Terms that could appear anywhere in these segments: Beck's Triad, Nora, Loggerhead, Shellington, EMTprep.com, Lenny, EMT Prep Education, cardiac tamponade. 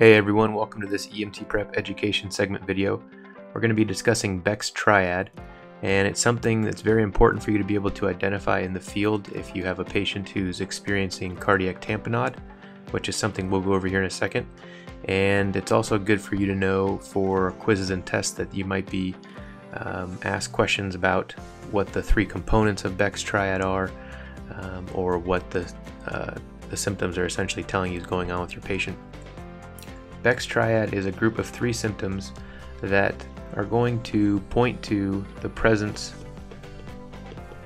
Hey everyone, welcome to this EMT Prep Education segment video. We're going to be discussing Beck's Triad, and it's something that's very important for you to be able to identify in the field if you have a patient who's experiencing cardiac tamponade, which is something we'll go over here in a second. And it's also good for you to know for quizzes and tests that you might be asked questions about what the three components of Beck's Triad are, or what the symptoms are essentially telling you is going on with your patient. Beck's Triad is a group of three symptoms that are going to point to the presence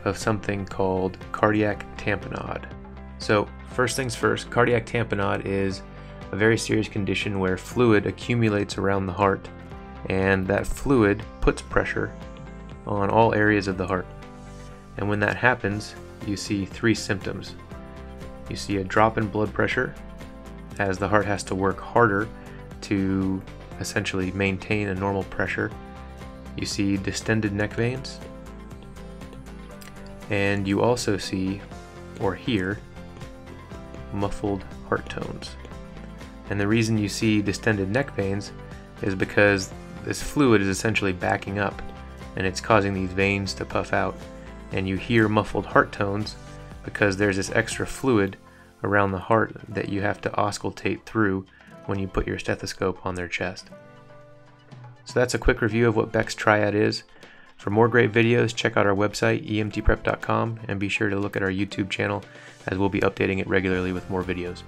of something called cardiac tamponade. So first things first, cardiac tamponade is a very serious condition where fluid accumulates around the heart, and that fluid puts pressure on all areas of the heart. And when that happens, you see three symptoms. You see a drop in blood pressure as the heart has to work harder to essentially maintain a normal pressure. You see distended neck veins, and you also see or hear muffled heart tones. And the reason you see distended neck veins is because this fluid is essentially backing up, and it's causing these veins to puff out, and you hear muffled heart tones because there's this extra fluid around the heart that you have to auscultate through when you put your stethoscope on their chest. So that's a quick review of what Beck's Triad is. For more great videos, check out our website, EMTprep.com, and be sure to look at our YouTube channel, as we'll be updating it regularly with more videos.